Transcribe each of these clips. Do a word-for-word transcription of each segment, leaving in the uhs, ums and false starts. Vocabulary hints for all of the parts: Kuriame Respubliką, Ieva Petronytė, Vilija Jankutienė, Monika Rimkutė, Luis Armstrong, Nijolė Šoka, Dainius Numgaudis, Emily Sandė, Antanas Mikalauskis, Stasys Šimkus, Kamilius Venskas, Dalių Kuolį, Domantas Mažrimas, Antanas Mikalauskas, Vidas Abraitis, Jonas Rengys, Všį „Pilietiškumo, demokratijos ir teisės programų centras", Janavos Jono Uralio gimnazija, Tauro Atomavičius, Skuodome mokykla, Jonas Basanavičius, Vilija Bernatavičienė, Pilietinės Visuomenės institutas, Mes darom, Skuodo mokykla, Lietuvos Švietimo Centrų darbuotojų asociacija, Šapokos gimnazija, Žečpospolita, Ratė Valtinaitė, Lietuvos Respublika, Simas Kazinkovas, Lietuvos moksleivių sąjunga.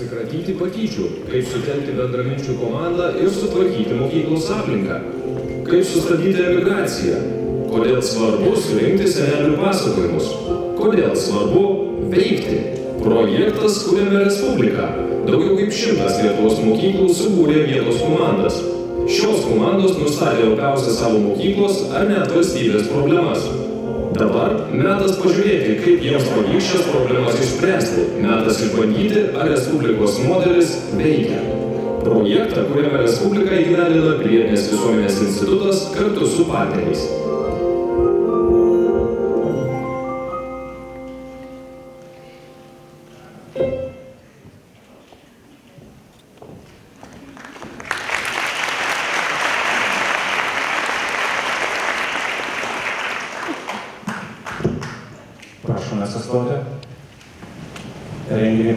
atsikratyti patyčių, kaip sutelkti bendraminčių komandą ir sutvarkyti mokyklos aplinką, kaip sustabdyti emigraciją, kodėl svarbu surinkti senelių pasakojimus, kodėl svarbu veikti. Projektas Kuriame Respubliką. Daugiau kaip šimtas Lietuvos mokyklų subūrė vietos komandas. Šios komandos nustatė opiausias savo mokyklos ar net valstybės problemas. Dabar metas pažiūrėti, kaip jiems pavyks šias problemas išspręsti. Metas išbandyti, ar Respublikos modelis veikia. Projektą, Kuriame Respubliką, įgyvendina Pilietinės Visuomenės institutas kartu su partneriais.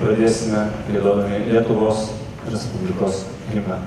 Pradėsime giedodami Lietuvos Respublikos himną.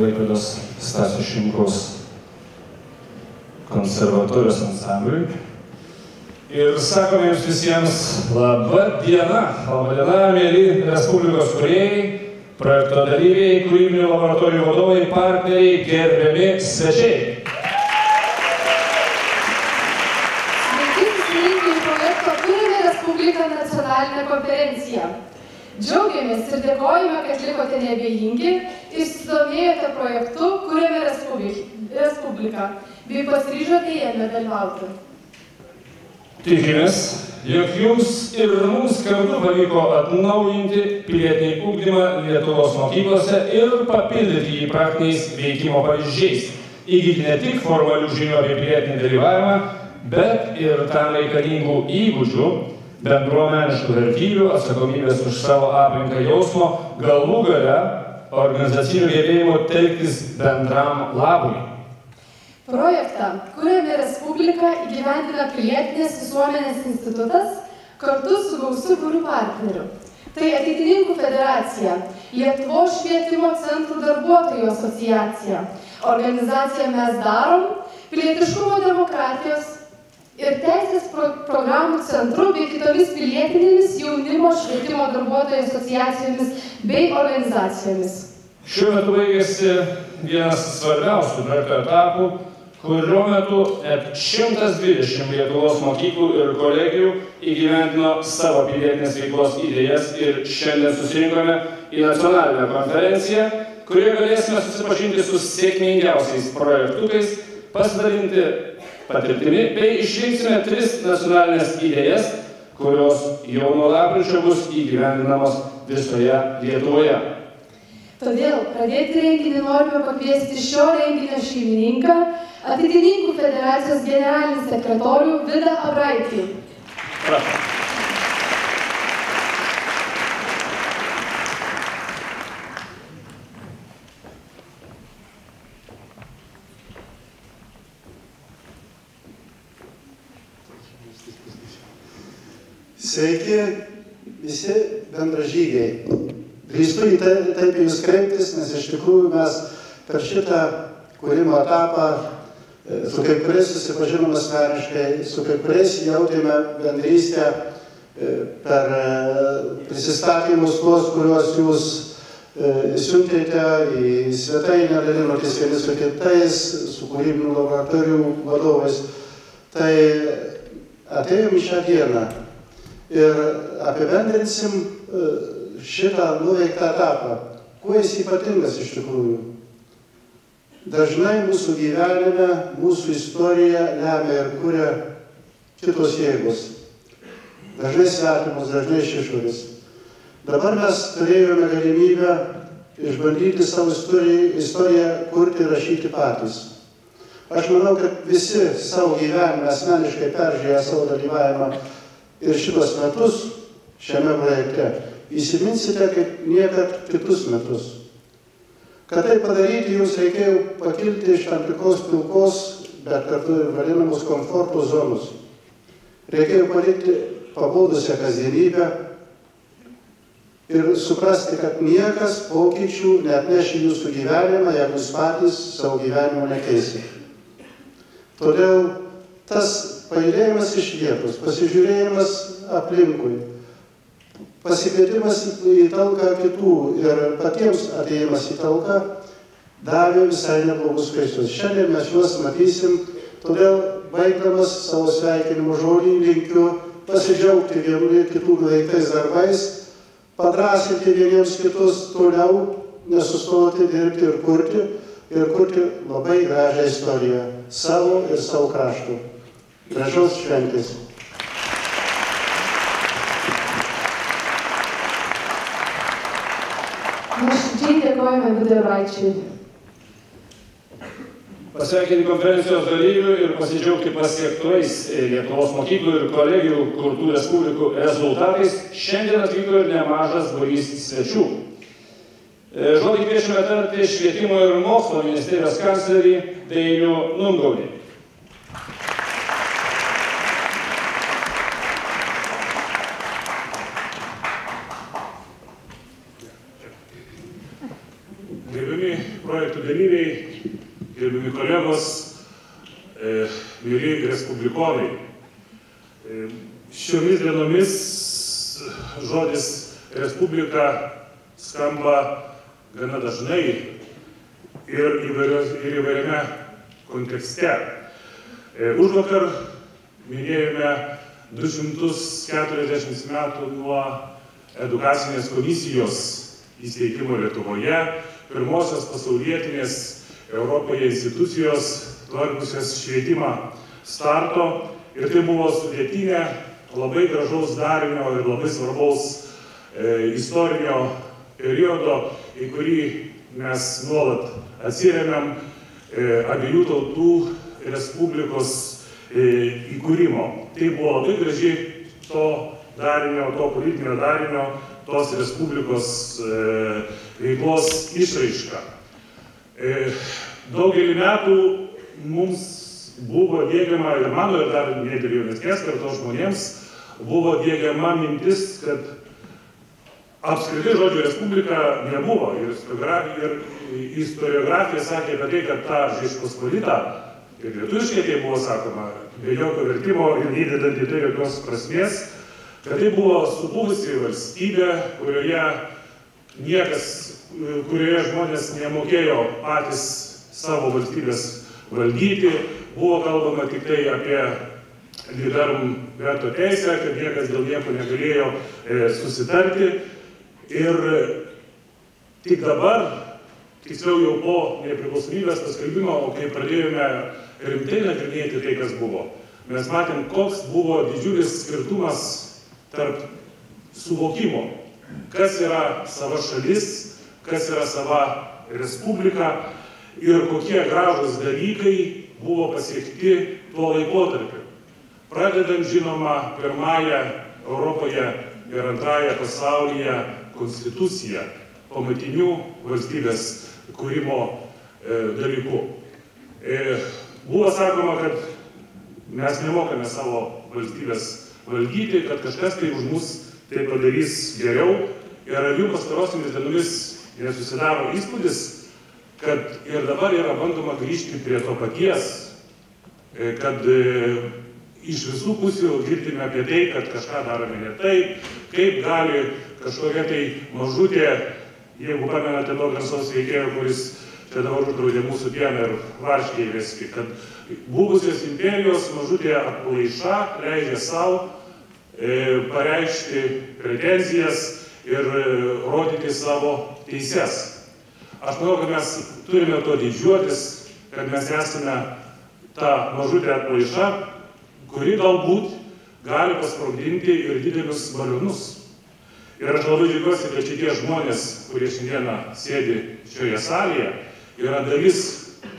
Klaipėdos Stasio Šimkaus konservatorijos ansambliui. Ir sakome jums visiems laba diena, laba diena, mėly Respublikos kūrėjai, projekto dalyviai, kūrybinių laboratorijų vadovai, partneriai, gerbiami svečiai. Sveiki, susirinkę į projekto Kuriame Respubliką nacionalinę konferenciją. Džiaugiamės ir dėkojame, kad likote neabejingi ir susidomėjote projektu Kuriame Respubliką bei pasiryžote jame dalyvauti. Tikimės, jog jums ir mums kartu pavyko atnaujinti pilietinį ugdymą Lietuvos mokyklose ir papildyti jį praktiniais veikimo pavyzdžiais, įgyti ne tik formalių žinių apie pilietinį dalyvavimą, bet ir tam reikalingų įgūdžių, bendruomeniškų vertybių, atsakomybės už savo aplinką jausmo, galų gale organizacinių gebėjimų telktis bendram labui. Projektą Kuriame Respubliką įgyvendina Pilietinės Visuomenės institutas kartu su gausiu būriu partnerių. Tai Ateitininkų federacija, Lietuvos Švietimo Centrų darbuotojų asociacija, organizacija Mes darom, pilietiškumo demokratijos ir teisės pro programų centru bei kitomis pilietinėmis jaunimo švietimo darbuotojų asociacijomis bei organizacijomis. Šiuo metu baigėsi vienas svarbiausių projekto etapų, kurio metu šimtas dvidešimt Lietuvos mokyklų ir kolegijų įgyvendino savo pilietinės veiklos idėjas ir šiandien susirinkome į nacionalinę konferenciją, kurioje galėsime susipažinti su sėkmingiausiais projektukais, pasidalinti patirtimi bei išrinksime tris nacionalinės idėjas, kurios jau nuo lapkričio bus įgyvendinamos visoje Lietuvoje. Todėl pradėti renginį norime pakviesti šio renginio šeimininką, Ateitininkų federacijos generalinį sekretorių Vidą Abraitį. Prašau. Sveiki visi bendražygiai. Drįstu į tai, taip jūs kreiptis, nes iš tikrųjų mes per šitą kūrimo etapą su kai kuriais susipažinome asmeniškai, su kai kuriais jautėme bendrystę per prisistatymus tuos, kuriuos jūs siuntėte į svetainę, dalinotis vieni su kitais, su kūrybinių laboratorijų vadovais. Tai atėjom į šią dieną. Ir apibendrinsim šitą nuveiktą etapą. Kuo jis ypatingas iš tikrųjų? Dažnai mūsų gyvenime, mūsų istorija lemia ir kuria kitos jėgos. Dažnai svetimus, dažnai iš išorės. Dabar mes turėjome galimybę išbandyti savo istoriją, istoriją kurti ir rašyti patys. Aš manau, kad visi savo gyvenime asmeniškai peržiūrėję savo dalyvavimą ir šitos metus šiame projekte įsiminsite kaip niekad kitus metus. Kad tai padaryti, jums reikėjo pakilti iš tam tikros pilkos, bet kartu ir vadinamos komforto zonos. Reikėjo palikti pabodusią kasdienybę ir suprasti, kad niekas pokyčių neatneš į jūsų gyvenimą, jeigu jūs patys savo gyvenimo nekeisite. Todėl tas paėdėjimas iš vietos, pasižiūrėjimas aplinkui, pasikvietimas į talką kitų ir patiems atėjimas į talką davė visai neblogus vaisius. Šiandien mes juos matysim, todėl baigdamas savo sveikinimo žodį linkiu pasidžiaugti vieni kitų nuveiktais darbais, padrąsinti vieniems kitus toliau, nesustoti dirbti ir kurti, ir kurti labai gražią istoriją savo ir savo kraštų. Gražaus šventės. Nuoširdžiai dėkojame Vidui Abraičiui. Pasveikinti konferencijos dalyvių ir pasidžiaugti pasiektais Lietuvos mokyklų ir kolegijų kurtų respublikų rezultatais šiandien atvyko ir nemažas būrys svečių. Žodį kviečiame tarti Švietimo ir mokslo ministerijos kanclerį Dainių Numgaudį. Dalyviai, gerbiami kolegos, e, mėly respublikonai. E, šiomis dienomis žodis respublika skamba gana dažnai ir įvairiame kontekste. E, Užvakar minėjome du šimtus keturiasdešimt metų nuo edukacinės komisijos įsteigimo Lietuvoje, pirmosios pasaulietinės Europoje institucijos tvarkusios švietimą starto, ir tai buvo sudėtinė labai gražaus darinio ir labai svarbaus e, istorinio periodo, į kurį mes nuolat atsiremiam e, abiejų tautų respublikos e, įkūrimo. Tai buvo labai graži to darinio, to politinio darinio, tos respublikos e, veiklos išraiška. E, daugelį metų mums buvo diegiama, ir mano, ir dar nedėlionesnės kartos žmonėms, buvo diegiama mintis, kad apskritai žodžio respublika nebuvo. Ir, ir istoriografija sakė apie tai, kad ta Žečpospolita, ir lietuviškai tai buvo sakoma, be jokio vertimo ir neįdedant į tai jokios prasmės, kad tai buvo subuvusi valstybė, kurioje niekas, kurioje žmonės nemokėjo patys savo valstybės valdyti, buvo kalbama tik tai apie liberum veto teisę, kad niekas dėl nieko negalėjo e, susitarti. Ir tik dabar, tiksliau jau po nepriklausomybės paskelbimo, kai pradėjome rimtai nagrinėti tai, kas buvo, mes matėm, koks buvo didžiulis skirtumas tarp suvokimo, kas yra sava šalis, kas yra sava respublika ir kokie gražūs dalykai buvo pasiekti tuo laikotarpiu. Pradedant, žinoma, pirmąją Europoje ir antrąją pasaulyje konstituciją, pamatinių valstybės kūrimo e, dalykų. E, buvo sakoma, kad mes nemokame savo valstybės valdyti, kad kažkas tai už mus tai padarys geriau. Ir ar jų pastarosiomis dienomis nesusidaro įspūdis, kad ir dabar yra bandoma grįžti prie to paties, kad iš visų pusių girdime apie tai, kad kažką darome ne taip, kaip gali kažkokia tai mažutė, jeigu pamenate to garsaus veikėjo, kuris čia dabar uždraudė mūsų pieną ir varškę įvesti, kad buvusios imperijos mažutė atplaiša leidžia savo e, pareikšti pretenzijas ir e, rodyti savo teises. Aš manau, kad mes turime to didžiuotis, kad mes esame tą mažutę atplaišą, kuri galbūt gali pasprogdinti ir didelius balionus. Ir aš labai džiaugiuosi, kad šitie žmonės, kurie šiandieną sėdi šioje salėje, yra dalis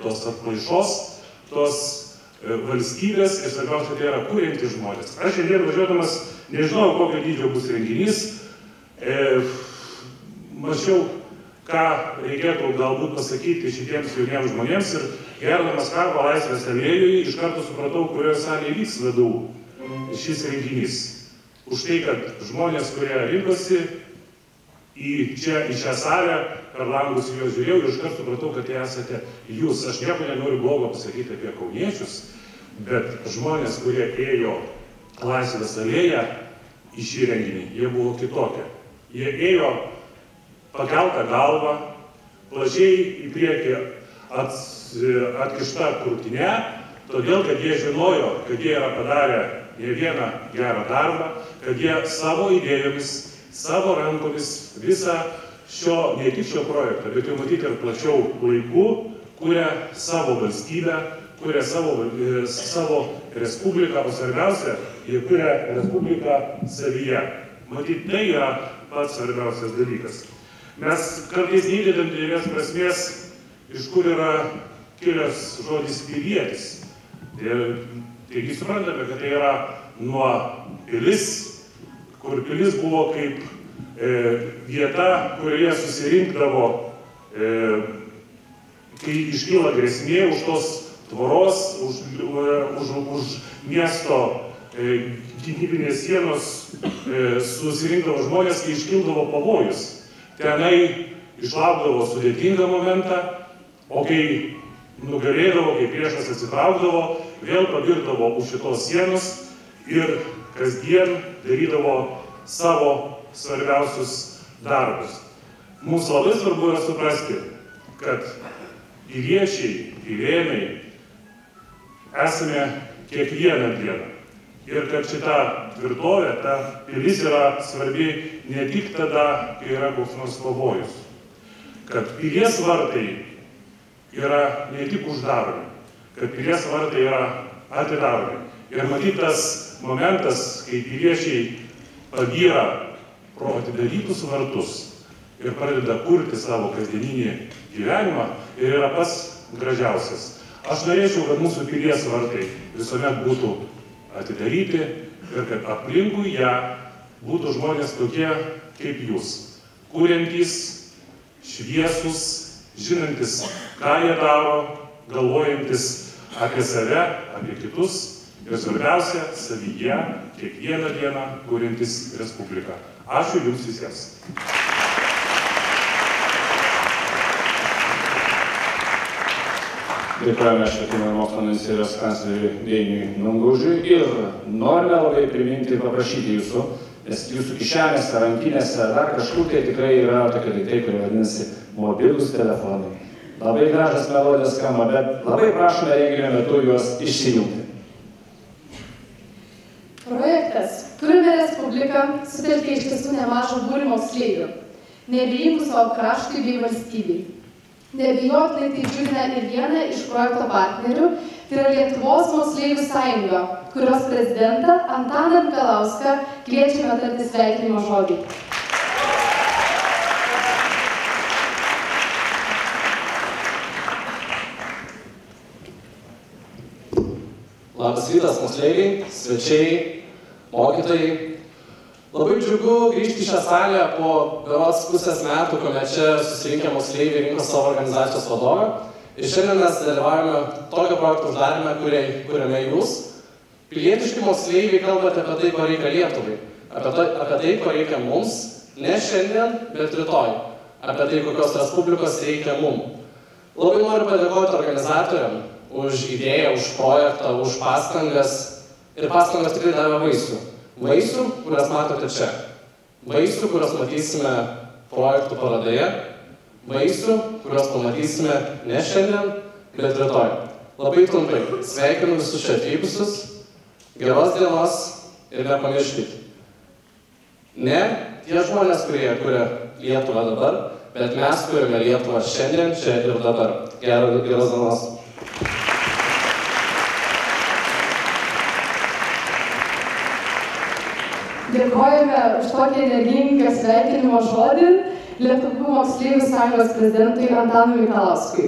tos atplaišos, tos valstybės ir svarbiausia, tai yra kuriantys žmonės. Aš šiandien važiuodamas nežinau, kokio dydžio bus renginys. E, mačiau, ką reikėtų galbūt pasakyti šitiems jauniems žmonėms ir gerdamas karbą Laisvės alėjui iš karto supratau, kurioje salėje vyks vedau šis renginys. Už tai, kad žmonės, kurie rinkosi į čia, į šią salę, per langus į juos žiūrėjau ir iš karto supratau, kad tai esate jūs. Aš nieko nenoriu blogo pasakyti apie kauniečius, bet žmonės, kurie ėjo Laisvės alėje į šį renginį, jie buvo kitokie. Jie ėjo pakeltą galvą, plačiai į priekį atkišta krūtinė, todėl, kad jie žinojo, kad jie yra padarę ne vieną gerą darbą, kad jie savo idėjomis, savo rankomis visą šio, ne tik šio projektą, bet jau matyti ir plačiau laiku, kuria savo valstybę, kuria savo, savo respubliką, o svarbiausia, jie kuria respubliką savyje. Matyt, tai yra pats svarbiausias dalykas. Mes kartais neįdedam didelės prasmės, iš kur yra kilęs žodis pilietis. Ir taigi suprantame, kad tai yra nuo pilis, kur pilis buvo kaip e, vieta, kurioje susirinkdavo, e, kai iškyla grėsmė už tos tvoros, už, už, už miesto e, gynybinės sienos, e, susirinkdavo žmonės, kai iškildavo pavojus. Tenai išlaukdavo sudėtingą momentą, o kai nugalėdavo, kai priešas atsitraukdavo, vėl pabirdavo už šitos sienos ir kasdien darydavo savo svarbiausius darbus. Mums labai svarbu yra suprasti, kad piliečiai, pilėnai esame kiekvieną dieną. Ir kad šita tvirtovė, ta pilis yra svarbi ne tik tada, kai yra koks nors pavojus. Kad pilies vartai yra ne tik uždaromi, kad pilies vartai yra atidaromi. Ir matyt tas momentas, kai piliečiai pavyra pro atidarytus vartus ir pradeda kurti savo kasdieninį gyvenimą, ir yra pats gražiausias. Aš norėčiau, kad mūsų pilies vartai visuomet būtų atidaryti ir kad aplinkui ją būtų žmonės tokie kaip jūs, kuriantys, šviesus, žinantis, ką jie daro, galvojantis apie save, apie kitus ir svarbiausia, savyje kiekvieną dieną kuriantis respubliką. Ačiū jums visiems. Dėkojame Švietimo ir mokslo ministerijos kancleriui Dainiui Numgaudžiui ir norime labai priminti ir paprašyti jūsų, nes jūsų kišenėse, rankinėse, dar kažkur tai tikrai yra tokie daiktai, kurie vadinasi mobilūs telefonai. Labai gražas melodijos skamba, bet labai prašome renginio metu juos išsijungti. Projektas Kuriame Respubliką sutelkia iš tiesų nemažą būrį moksleivių, neabejingų savo kraštui bei valstybei. Neabejotinai tai džiugina ir vieną iš projekto partnerių, tai yra Lietuvos moksleivių sąjunga, kurios prezidentą Antaną Mikalauską kviečiame tarti sveikinimo žodį. Labas rytas, moksleiviai, svečiai, mokytojai. Labai džiugu grįžti į šią salę po berods pusės metų, kuomet čia susirinkę moksleiviai rinko savo organizacijos vadovą. Ir šiandien mes dalyvaujame tokio projekto uždaryme, kuriame jūs, pilietiški moksleiviai, kalbate apie tai, ko reikia Lietuvai, apie tai, apie tai, ko reikia mums, ne šiandien, bet rytoj, apie tai, kokios respublikos reikia mums. Labai noriu padėkoti organizatoriam už idėją, už projektą, už pastangas. Ir pastangas tikrai davė vaisių. Vaisių, kurias matote čia, vaisių, kurias matysime projektų paradoje, vaisių, kurias pamatysime ne šiandien, bet rytoj. Labai trumpai, sveikinu visus čia atvykusius, geros dienos ir nepamirškite. Ne tie žmonės, kurie kuria Lietuvą dabar, bet mes kuriame Lietuvą šiandien, čia ir dabar. Geros dienos. Dėkojame už tokį energingą sveikinimo žodį Lietuvos moksleivių sąjungos prezidentui Antanui Mikalauskui.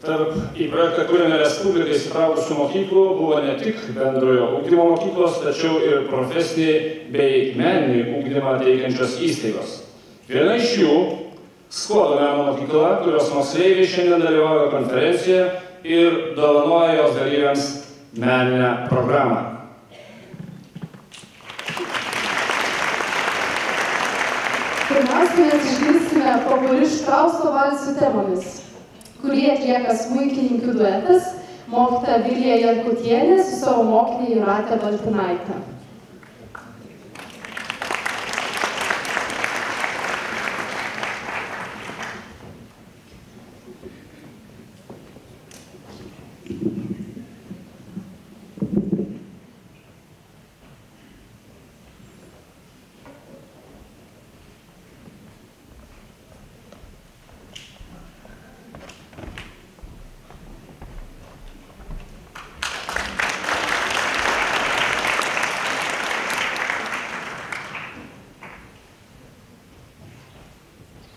Tarp į projektą Kuriame Respubliką įsitraukusių mokyklų buvo ne tik bendrojo ugdymo mokyklos, tačiau ir profesinį bei meninį ugdymą teikiančios įstaigos. Viena iš jų – Skuodome mokykla, kurios moksleiviai šiandien dalyvauja konferencijoje ir dovanoja jos dalyviams meninę programą. Pirmiausia, mes išgirsime populiarius Štrauso valsų temomis, kurį atlieka smuikininkų duetas, mokytoja Vilija Jankutienė su savo mokiniai Ratė Valtinaitė.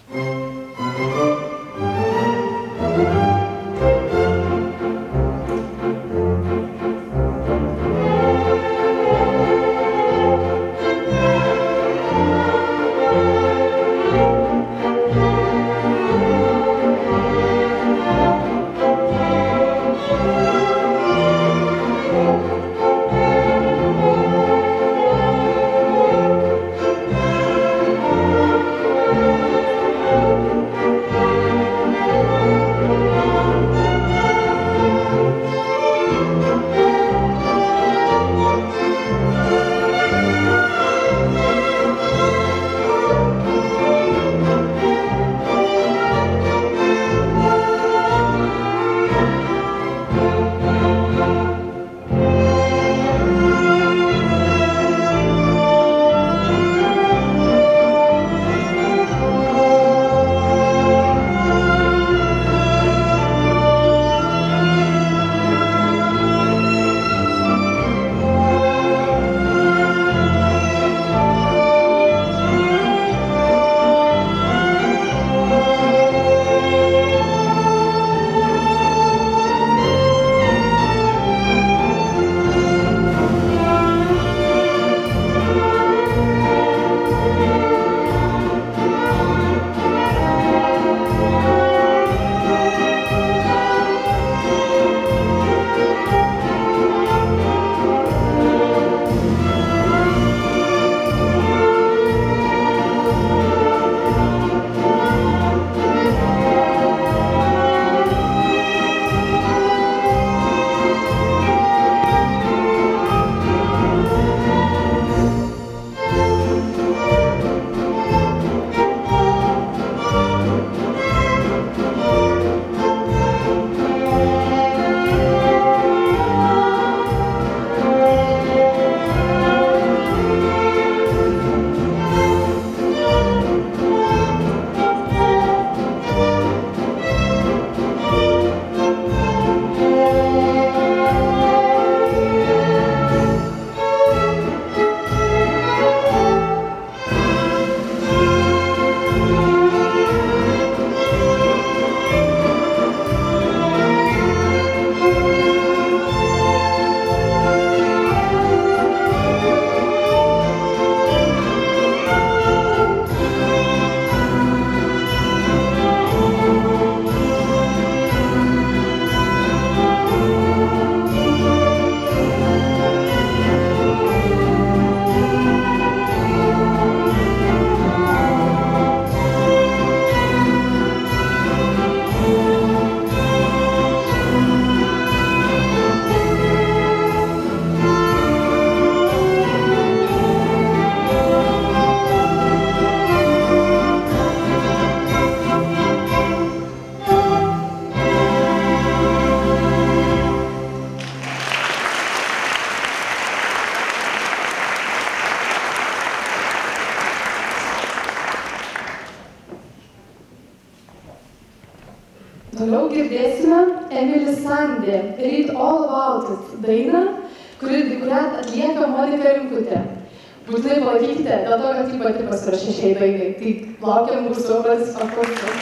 Thank you. Toliau girdėsime Emily Sandė, Read All About It dainą, kurią atlieka Monika Rimkutė. Būtinai palaikykite, dėl to, kad ji pati pasirašė šiai dainai. Tai laukiam mūsų oras paklausyti.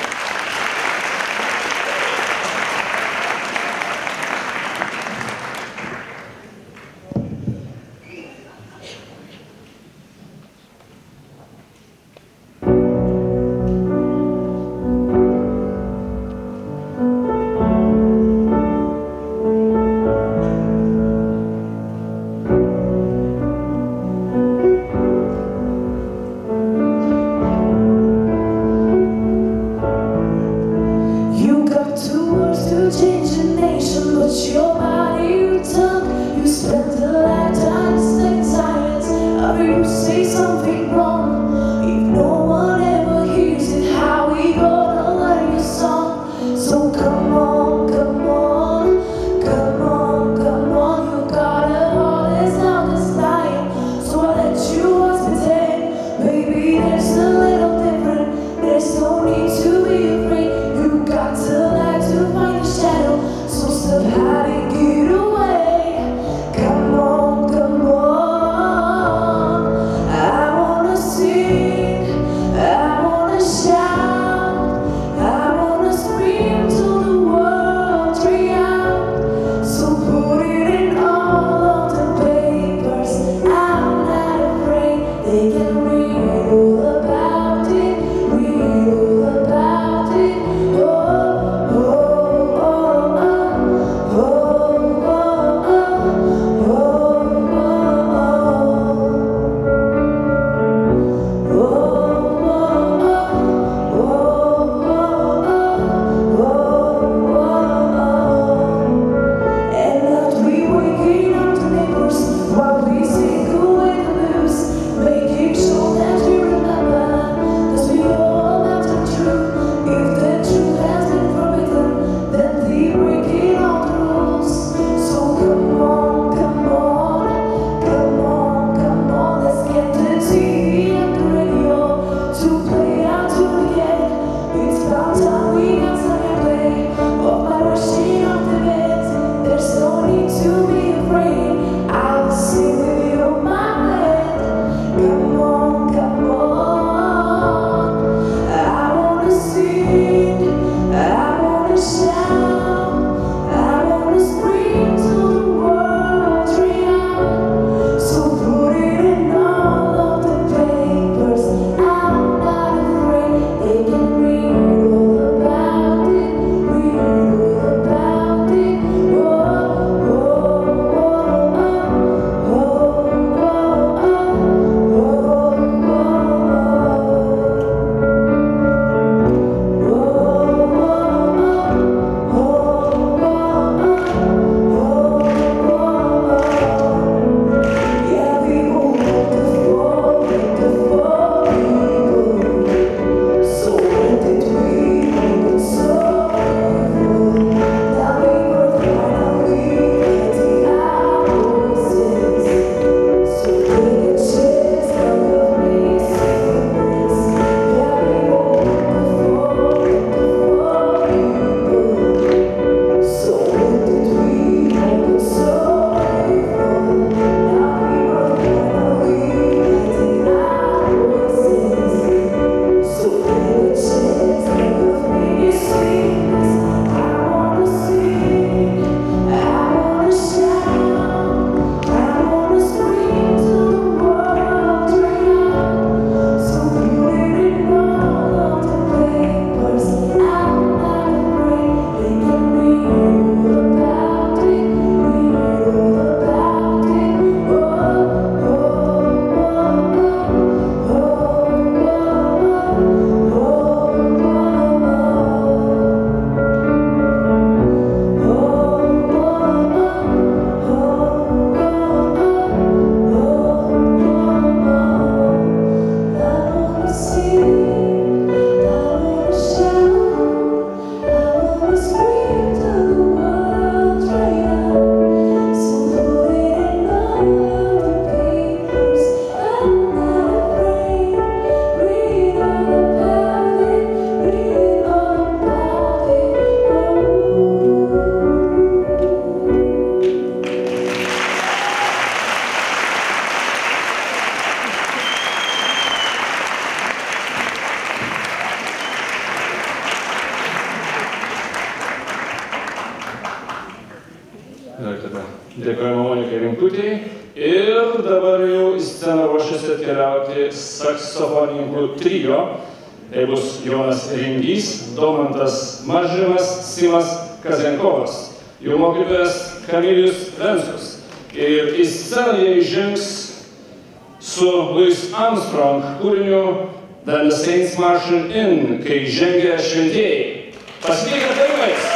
Dėkojame Monikai Rinkutei. Ir dabar jau į sceną ruošiasi atkeliauti saksofonininkų trijo. Tai bus Jonas Rengys, Domantas Mažrimas, Simas Kazinkovas, jų mokytojas Kamilius Venskas. Ir į sceną jie žengs su Luis Armstrong kūriniu "The Saints Marching In", kai žengia šventieji. Pasveikite pirmais!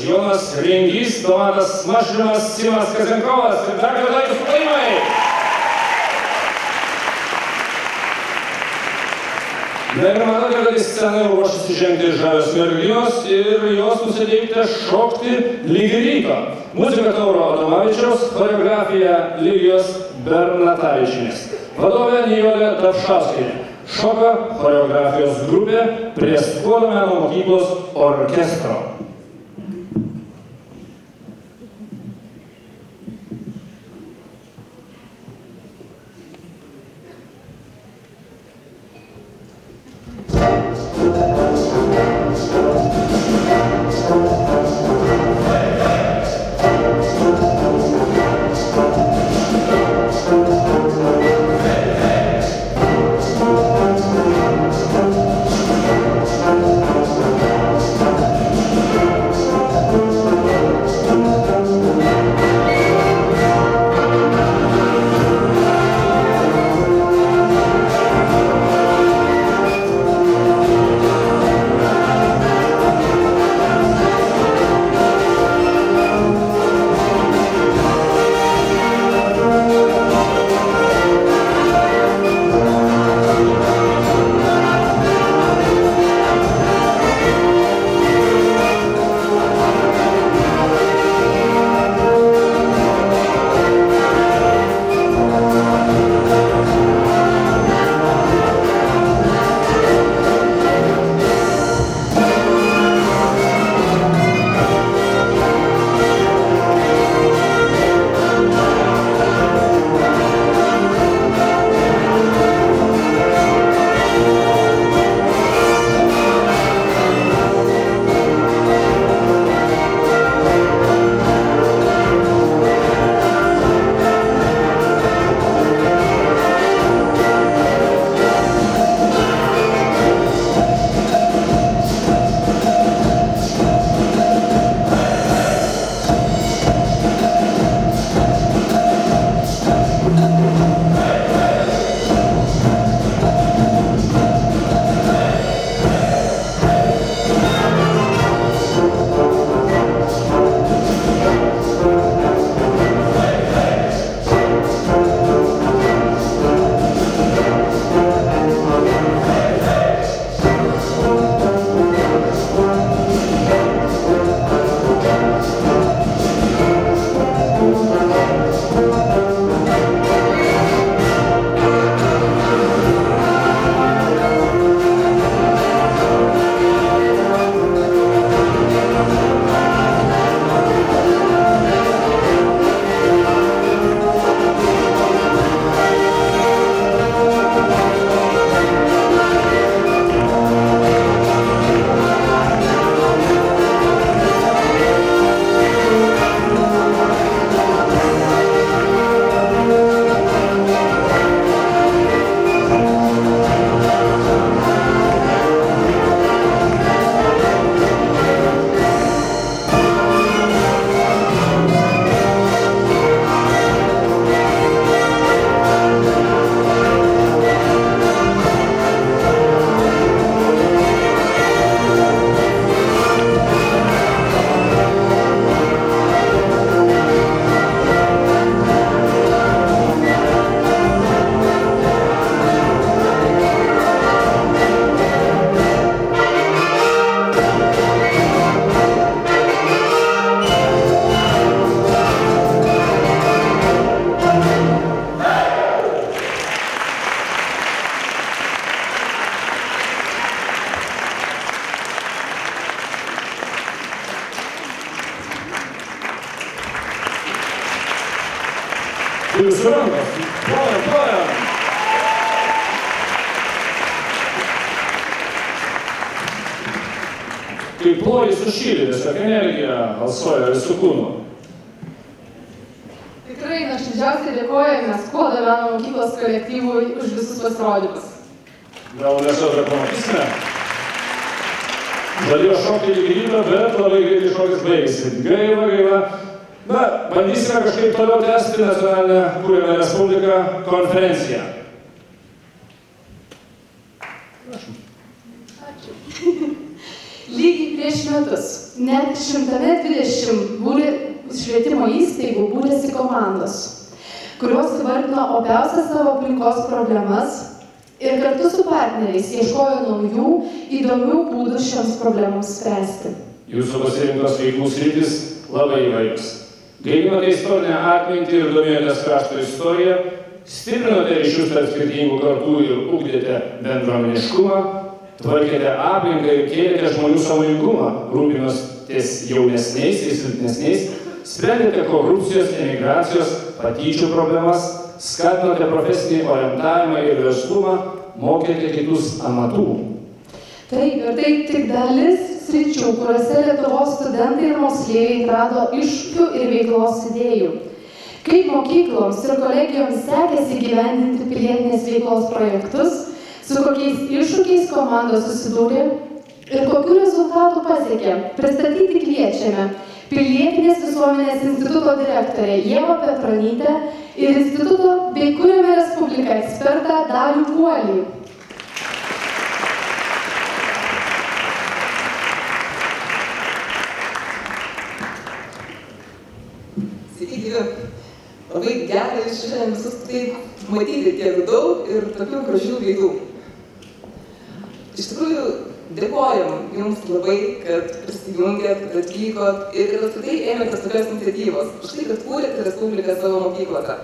Jonas Rengys, Domantas Mažrimas, Simas Kazinkovas ir dar kartą jūsų laimai. Na ir matau, kad į sceną jau ruošiasi žengti žavios merginos ir jos nusiteikite šokti lygi ryto. Muzika Tauro Atomavičiaus, choreografija Vilijos Bernatavičinės, vadovė Nijolė Šoka. Šoka choreografijos grupė prie Skuodome mokyklos orkestro. Thank you. Jūsų rankos. Plojam, plojam. Kai ploji sušyli, tiesiog energija alsuoja visų kūnų. Tikrai nuoširdžiausiai dėkojame Skuodome mokyklos kolektyvui už visus pasirodymus. Gal lėšau dar pamatysime? Dalių šokį įgyvino, bet labai greitai šokis baigėsi. Gaila, gaila. Na, bandysime kažkaip toliau tęsti nacionalinę Kuriame Respubliką konferenciją. Prašom. Ačiū. Lygiai prieš metus net šimtas dvidešimt švietimo įstaigų būrėsi komandos, kurios įvardino opiausias savo aplinkos problemas ir kartu su partneriais ieškojo naujų, įdomių būdų šioms problemams spręsti. Jūsų pasirinktos veiklų sritis labai įvairios. Gaivinote istorinę atmintį ir domėjotės krašto istoriją, stiprinote ryšius tarp skirtingų kartų ir ugdėte bendruomeniškumą, tvarkėte aplinką ir kėlėte žmonių sąmoningumą, rūpinotės jaunesniais ir silpnesniais, sprendėte korupcijos, emigracijos, patyčių problemas, skatinote profesinį orientavimą ir verslumą, mokėte kitus amatų. Taip, ir tai tik dalis sričių, kuriuose Lietuvos studentai ir moksleiviai atrado iššūkių ir veiklos idėjų. Kaip mokykloms ir kolegijoms sekėsi įgyvendinti pilietinės veiklos projektus, su kokiais iššūkiais komandos susidūrė ir kokių rezultatų pasiekė, pristatyti kviečiame Pilietinės Visuomenės instituto direktorę Ievą Petronytę ir instituto bei Kuriame Respubliką ekspertą Dalių Kuolį. Sveiki, gyvi. Labai gera šiandien visus taip matyti tiek daug ir tokių gražių veidų. Iš tikrųjų, dėkojam jums labai, kad prisijungėt, kad atvykot ir kad apskritai ėmėtės tokios iniciatyvos. Už tai, kad kūrėte Respubliką savo mokyklose.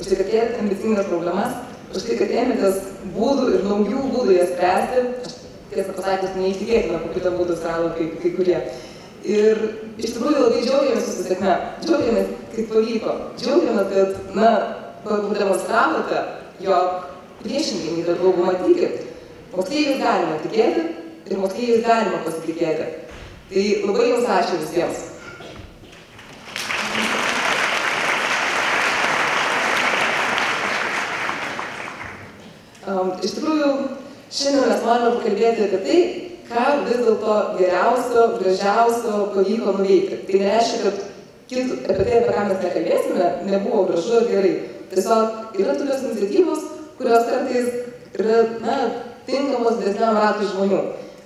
Už tai, kad kėlėte ambicingas problemas. Už tai, kad ėmėtės būdų ir naujų būdų jas spręsti. Aš tiesą pasakius, neįtikėtina, kokių tą būdų atsirado kai, kai kurie. Ir iš tikrųjų labai džiaugiamės jūsų sėkme. Džiaugiamės, kaip pavyko. Džiaugiamės, kad, na, pademonstravote, jog priešingai nei dauguma tiki, moksleiviais galima tikėti ir moksleiviais galima pasitikėti. Tai labai jums ačiū visiems. Um, iš tikrųjų, šiandien mes norime pakalbėti apie tai, ką vis dėlto geriausio, gražiausio pavyko nuveikti. Tai nereiškia, kad kitų, apie tai, apie ką mes nekalbėsime, nebuvo gražu ir gerai. Tiesiog yra tokios iniciatyvos, kurios kartais yra, na, tinkamos didesniam ratui žmonių.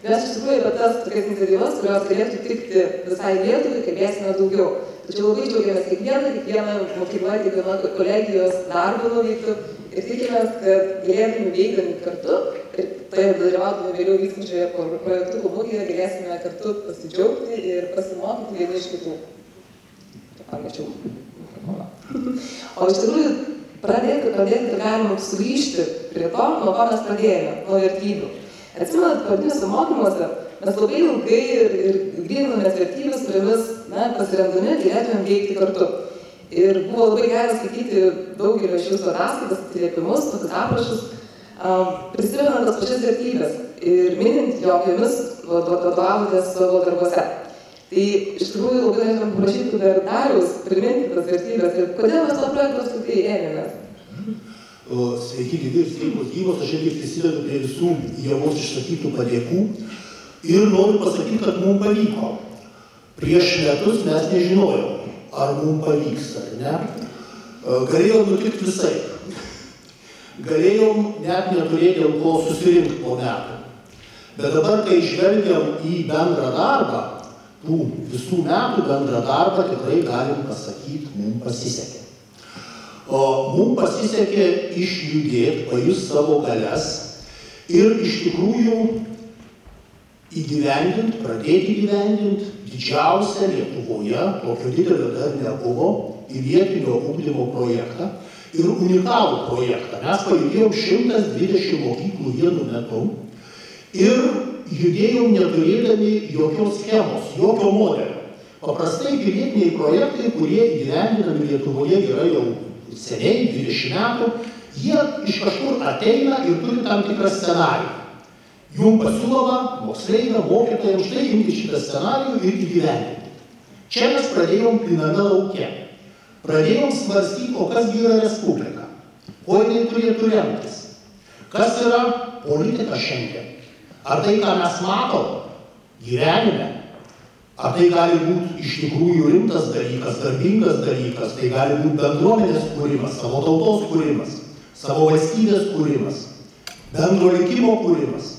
Mes iš tikrųjų apie tas tokias iniciatyvas, kurios galėtų tikti visai Lietuvai, kalbėsime daugiau. Tačiau labai džiaugiamės kiekvieną, kiekvieną mokyklą, kiekvieną kolegijos darbą nuveikti ir tikimės, kad galėtume veikdami kartu ir tai dalyvaudami vėliau vykstančioje projektų mugėje galėsime kartu pasidžiaugti ir pasimokyti vieni iš kitų. Anksčiau. O iš tikrųjų, Pradėti, pradėti galima sugrįžti prie to, nuo ko mes pradėjome, nuo vertybių. Atsimenat, pradiniuose mokymuose mes labai ilgai ir, ir gryninomės vertybės, kuriomis pasiremdami galėtumėm veikti kartu. Ir buvo labai gerai skaityti daugelio iš jūsų ataskaitas, atsiliepimus, tokius aprašus, prisimenant tas pačias vertybės ir minint, jog jomis vadovavotės savo darbuose. Tai iš tikrųjų labai norėtume paprašyti dar Dariaus priminti tas vertybės ir kodėl mes to projekto apskritai ėmėmės. Sveiki, gyvi ir sveikos gyvos, aš irgi prisidedu prie visų Ievos išsakytų padėkų ir noriu pasakyti, kad mums pavyko. Prieš metus mes nežinojom, ar mums pavyks, ar ne. Galėjom nutikti visai. Galėjom net neturėti dėl ko susirinkti po metų. Bet dabar, kai žvelgiam į bendrą darbą, tų visų metų bendrą darbą tikrai galim pasakyti, mums pasisekė. O mums pasisekė išjudėti, pajus savo galias ir iš tikrųjų įgyvendinti, pradėti įgyvendinti didžiausią Lietuvoje, tokio didelio dar nebuvo, į vietinio ugdymo projektą ir unikalų projektą. Mes pajudėjom šimtas dvidešimt mokyklų vienu metu ir judėjom neturėdami jokios schemos, jokio modelio. Paprastai pilietiniai projektai, kurie įgyvendinami Lietuvoje, yra jau seniai, dvidešimt metų, jie iš kažkur ateina ir turi tam tikrą scenarijų. Jums pasiūloma, moksleiviai, mokytojai, štai imti šitą scenarijų ir įgyvendinti. Čia mes pradėjom plyname lauke. Pradėjom svarstyti, o kas yra Respublika, ko jinai turėtų remtis, kas yra politika šiandien. Ar tai, ką mes matome gyvenime, ar tai gali būti iš tikrųjų rimtas dalykas, darbingas dalykas, tai gali būti bendruomenės kūrimas, savo tautos kūrimas, savo valstybės kūrimas, bendro likimo kūrimas.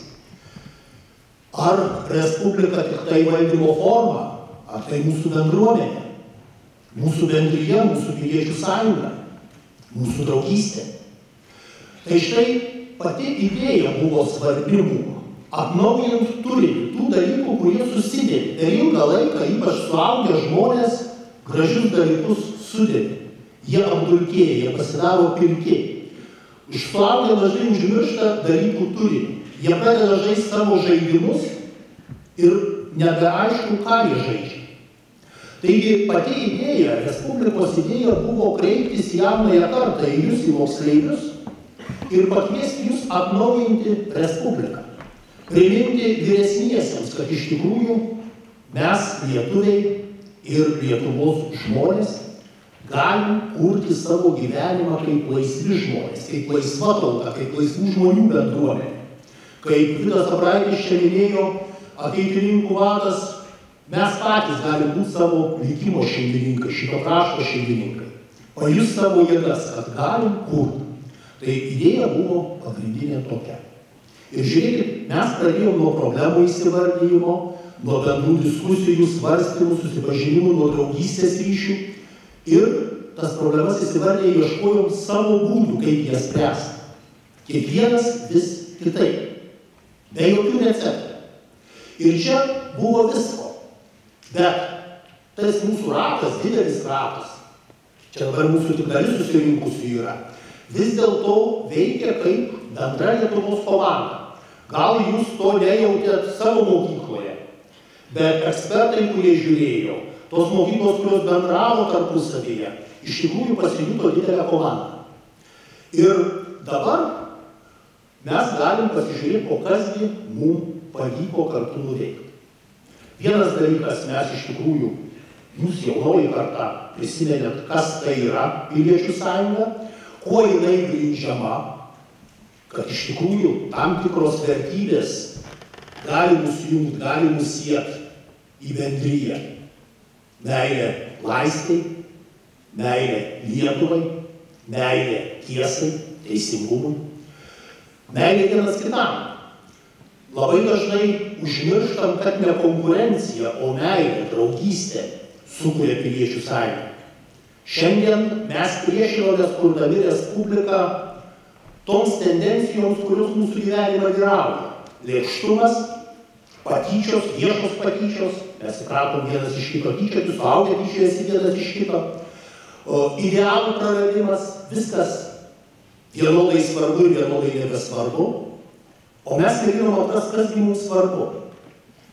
Ar Respublika tik tai valdymo forma, ar tai mūsų bendruomenė, mūsų bendryje, mūsų piliečių sąjunga, mūsų draugystė. Tai štai pati idėja buvo svarbi mums, atnaujinant turinį tų dalykų, kurie susidėlė. Ir ilgą laiką, ypač suaugę žmonės, gražius dalykus sudėlė. Jie apdulkėja, jie pasidaro pilki. Iš suaugę dažnai užmiršta dalykų turinį. Jie pradeda žaisti savo žaidimus ir nebeaišku, ką jie žaidžia. Taigi pati idėja, Respublikos idėja buvo kreiptis į jaunąją kartą, į jūs, į moksleivius ir pakviesti jūs atnaujinti Respubliką. Priminti vyresniesiems, kad iš tikrųjų mes, lietuviai ir Lietuvos žmonės, galim kurti savo gyvenimą kaip laisvi žmonės, kaip laisva tauta, kaip laisvų žmonių bendruomenė. Kaip Vidas Abraitis čia minėjo, ateitininkų vadas, mes patys galim būti savo likimo šeimininkai, šito krašto šeimininkai. O jūs savo jėgas, kad galim kurti. Tai idėja buvo pagrindinė tokia. Ir žiūrėkit, mes pradėjome nuo problemų įsivardyjimo, nuo bendrų diskusijų, svarstymų, susipažinimų, nuo draugystės ryšių. Ir tas problemas įsivardyje ieškojom savo būdų, kaip jas spręsti. Kiekvienas vis kitaip. Be jokių receptų. Ir čia buvo visko. Bet tas mūsų ratas, didelis ratas, čia dabar mūsų tik dalis susirinkusių yra, vis dėlto veikia kaip bendra Lietuvos komanda. Gal jūs to nejautėt savo mokykloje, bet ekspertai, kurie žiūrėjo, tos mokyklos, kurios bendravo tarpusavyje, iš tikrųjų pasijuto didelę komandą. Ir dabar mes galim pasižiūrėti, o kasgi mums pavyko kartu nuveikti. Vienas dalykas, mes iš tikrųjų, jūs jaunoji karta prisimenėt, kas tai yra Piliečių sąjunga, kuo jinai grindžiama, kad iš tikrųjų tam tikros vertybės gali mus jungti, gali mus siekti į bendryje. Meilė laisvei, meilė Lietuvai, meilė tiesai, teisingumui, meilė vienas kitam. Labai dažnai užmirštam, kad ne konkurencija, o meilė, draugystė sukuria Piliečių sąjungą. Šiandien mes priešinomės, kurdami Respubliką, toms tendencijoms, kurios mūsų gyvenimą vyrauja. Lėkštumas, patyčios, viešos patyčios, mes įpratom vienas iš kito tyčiotis, suaugę tyčiojasi vienas iš kito, idealų praradimas, viskas vienodai svarbu ir vienodai nebesvarbu, o mes mėginam atras, kasgi mums svarbu,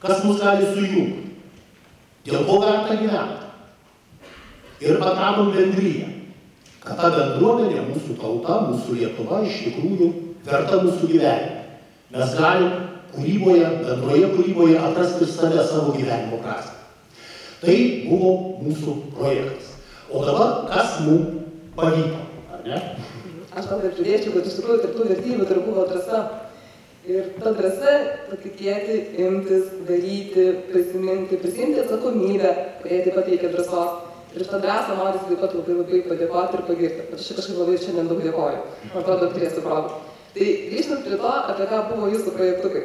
kas mus gali sujungti, dėl ko verta gyventi. Ir atradom bendryje, kad ta bendruomenė, mūsų tauta, mūsų Lietuva iš tikrųjų verta mūsų gyvenimo. Mes galim kūryboje, bendroje kūryboje atrasti save, savo gyvenimo prasmę. Tai buvo mūsų projektas. O dabar kas mums pavyko, ar ne? Aš gal ir turėčiau, kad iš tikrųjų tarp tų vertybių dar buvo drąsa. Ir ta drąsa patikėti, imtis, daryti, prisiminti, prisiimti atsakomybę, kurie taip pat reikia drąsos. Ir tą drąsą norisi taip pat labai labai padėkoti ir pagirti. Aš kažkaip labai šiandien daug dėkoju. Man atrodo, turėsiu progų. Tai grįžtant prie to, apie ką buvo jūsų projektukai.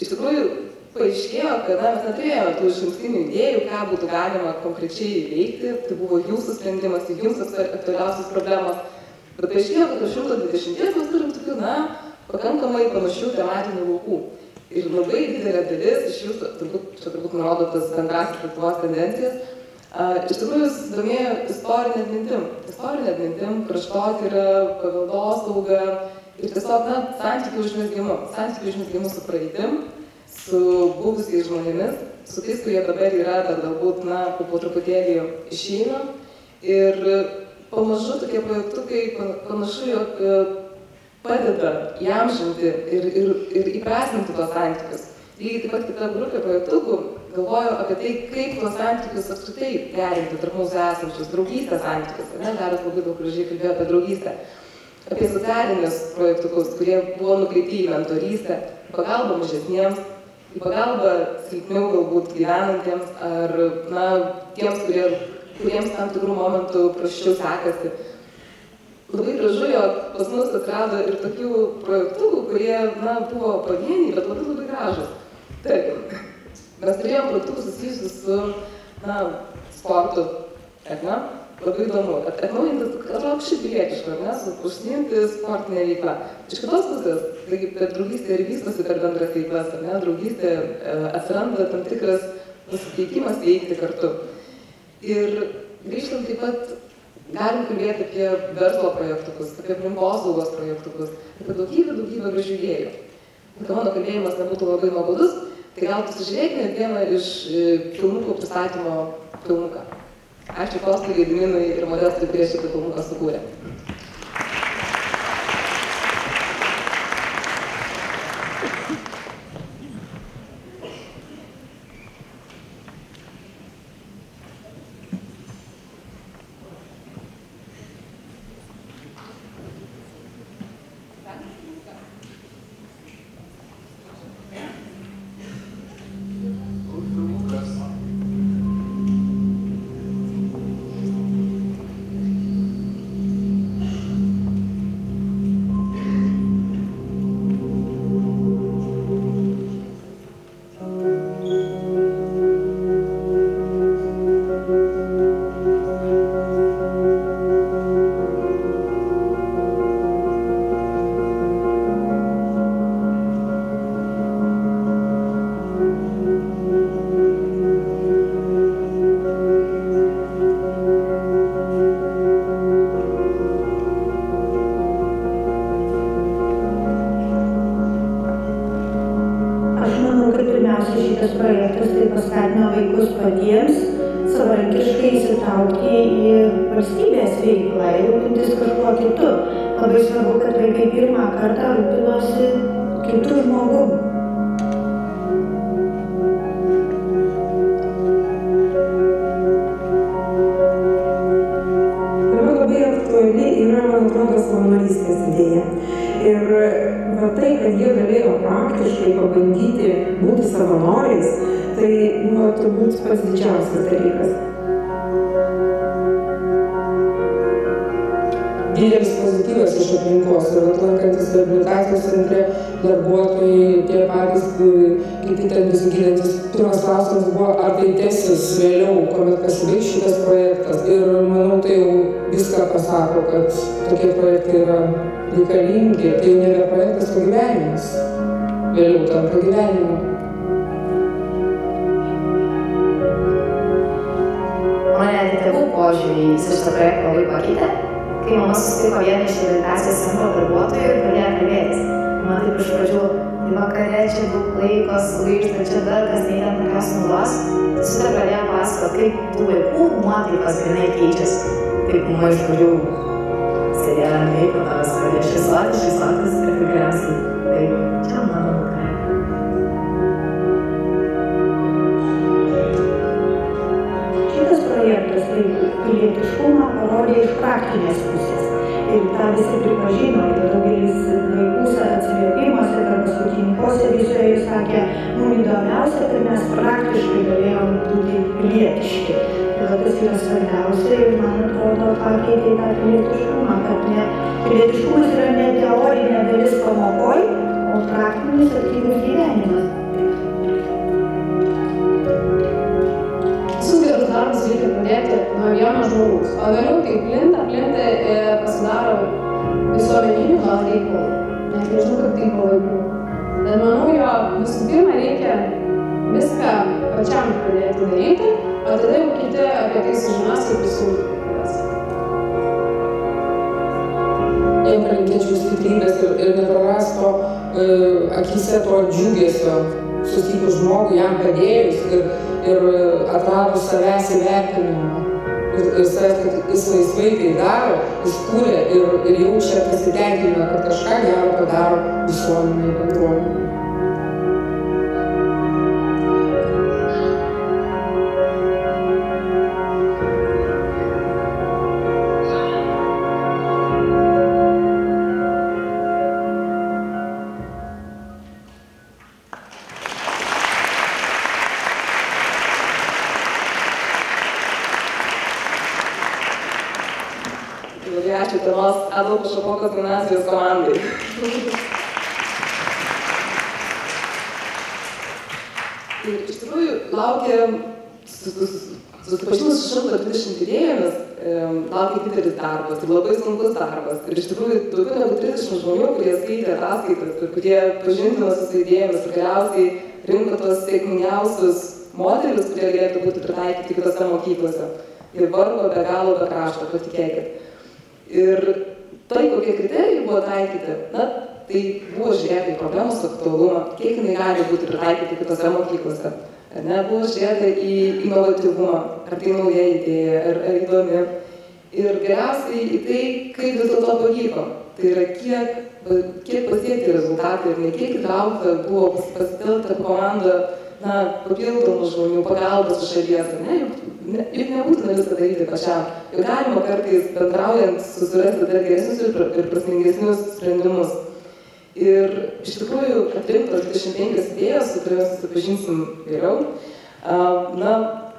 Iš tikrųjų, paaiškėjo, kad mes neturėjome tų išankstinių idėjų, ką būtų galima konkrečiai įveikti. Tai buvo jūsų sprendimas, jums aktualiausios problemos. Bet paaiškėjo, kad už šimto dvidešimties mes turim tokių, na, pakankamai panašių tematinių laukų. Ir labai didelė dalis iš jūsų, čia turbūt nurodo tas bendrasis Lietuvos tendencijas. Iš tikrųjų, jis domėjo istorinė atmintim. Istorinė atmintim, kraštotyra, paveldosauga ir tiesiog, na, santykių užmezgimu. Santykių užmezgimu su praeitim, su buvusiais žmonėmis, su tais, kurie dabar yra, bet galbūt, na, po truputėlį išeina. Ir pamažu tokie projektukai panašu, jog padeda jam žinti ir, ir, ir įprasminti tos santykius. Lygiai taip pat kita grupė projektukų galvoju apie tai, kaip tuos santykius apskritai derinti tarp mūsų esančius, draugystės santykius. Daras labai daug gražiai kalbėjo apie draugystę, apie socialinius projektukus, kurie buvo nukreipti į mentorystę, pagalbą mažesniems, į pagalbą silpniau galbūt gyvenantiems ar na, tiems, kurie, kuriems tam tikrų momentų praščiau sekasi. Labai gražu, jog pas mus atrado ir tokių projektų, kurie na, buvo pavieniai, bet labai labai gražus. Tarkim, mes turėjom projektų susijusius su na, sportu, ar ne? Labai įdomu. Atnaujinti, atrodo, šį pilietišką, ar ne, su užsiimti sportinę veiklą. Iš kitos pusės, taigi, per draugystę ir vystosi per bendras veiklas, ar ne, draugystė atsiranda tam tikras nusiteikimas veikti kartu. Ir grįžtant taip pat, galim kalbėti apie verslo projektukus, apie aplinkosaugos projektukus, apie daugybę, daugybę gražių idėjų. Kad mano kalbėjimas nebūtų labai nuobodus, tai gal pasižiūrėkime vieną iš filmukų pristatymo filmuką. Ačiū Kostui, Gediminui ir Modestui, kurie šitą filmuką sukūrė. Susitikų žmogų, jam padėjus ir, ir atradus savęs įvertinimą. ir savęs, kad jis laisvai tai daro, jis kūrė ir, ir jaučia pasitenkinimą, kad kažką gero padaro visuomenei bendruomenei. Šapokos gimnazijos komandai. Ir iš tikrųjų laukia, susipažinus su šimtu dvidešimt idėjomis, laukia didelis darbas ir labai sunkus darbas. Ir iš tikrųjų daugiau negu trisdešimt žmonių, kurie skaitė ataskaitas ir kurie pažintino su idėjomis ir galiausiai rinko tos sėkmingiausius modelius, kurie galėtų būti pritaikyti kitose mokyklose. Ir vargo be galo be krašto, patikėkit. Ir tai, kokie kriterijai buvo taikyti, na, tai buvo žiūrėti į problemos aktualumą, kiek jinai gali būti pritaikyti kitose mokyklose. Ar ne, buvo žiūrėti į inovatyvumą, ar tai nauja idėja, ar, ar įdomi. Ir geriausiai į tai, kaip vis dėlto pavyko. Tai yra, kiek, kiek pasiekti rezultatai ir ne kiek įtraukta buvo pasitelkta komanda, na, papildomų žmonių, pagalbos iš šalies, ar ne, juk. Ne, juk nebūtina viską daryti pačiam. Jau galima kartais bendraujant susirasti dar geresnius ir, ir prasmingesnius sprendimus. Ir iš tikrųjų atrinktos dvidešimt penkios idėjos, su kuriomis susipažinsim vėliau, na,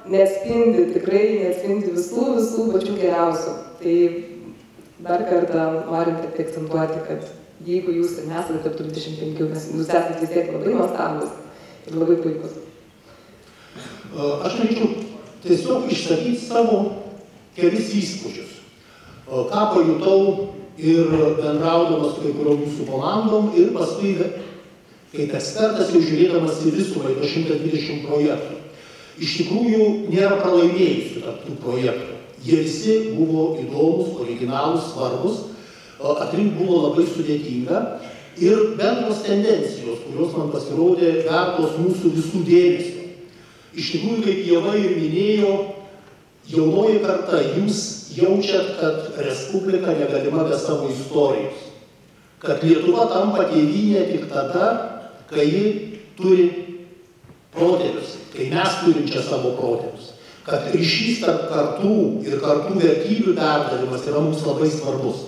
neatspindi, tikrai neatspindi visų, visų pačių geriausių. Tai dar kartą norim tik akcentuoti, kad jeigu jūs nesate tarp dvidešimt penkių, jūs esate vis tiek labai nuostabūs ir labai puikus. Aš norėčiau tiesiog išsakyti savo kelis įspūdžius, ką pajutau ir bendraudamas kai kuriom jūsų komandom ir paskui, kaip ekspertas, jau žiūrėdamas į visumą, į šimtą dvidešimt projektų. Iš tikrųjų, nėra pralaimėjusių tarp tų projektų. Jie visi buvo įdomus, originalus, svarbus, atrink buvo labai sudėtinga ir bendros tendencijos, kurios man pasirodė vertos mūsų visų dėmesio. Iš tikrųjų, kaip Ieva ir minėjo, jaunoji karta, jūs jaučiat, kad Respublika negalima be savo istorijos. Kad Lietuva tampa tėvynė tik tada, kai ji turi protėvius, kai mes turim čia savo protėvius. Kad ryšys tarp kartų ir kartų vertybių perdavimas yra mums labai svarbus.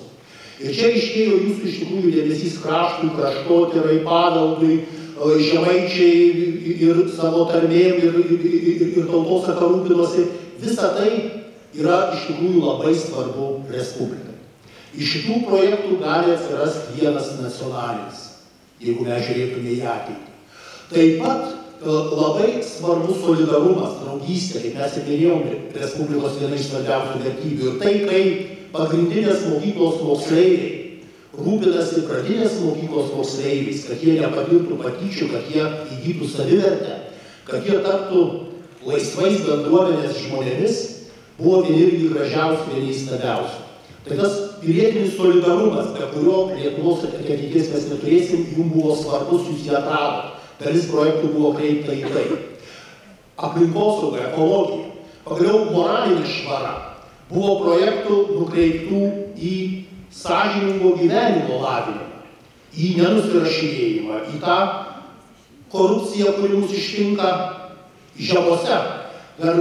Ir čia išėjo jūsų iš tikrųjų dėmesys kraštui, kraštotyrai, paveldui, žemaičiai ir savo tarmėm, ir, ir, ir, ir tautos rūpinosi. Visa tai yra iš tikrųjų labai svarbu Respublikai. Iš šitų projektų gali atsirasti vienas nacionalinis, jeigu mes žiūrėtume į ateitį. Taip pat labai svarbus solidarumas, draugystė, kaip mes ir minėjome, Respublikos viena iš svarbiausių vertybių. Ir tai, kai pagrindinės mokyklos moksleiviai rūpinasi pradinės mokyklos moksleiviais, kad jie nepatirtų patyčių, kad jie įgytų savivertę, kad jie taptų laisvais bendruomenės žmonėmis, buvo vieni irgi gražiausių, vieni įstabiausių. Tai tas pilietinis solidarumas, be kurio Lietuvos ateities mes neturėsim, jums buvo svarbus, jūs jį atradot. Dalis projektų buvo kreipta į tai. Aplinkosauga, ekologija, pagaliau moralinė švara, buvo projektų nukreiptų į sąžiningo gyvenimo lavinimą, į nenusirašinėjimą, į tą korupciją, kuri mus ištinka žemose, dar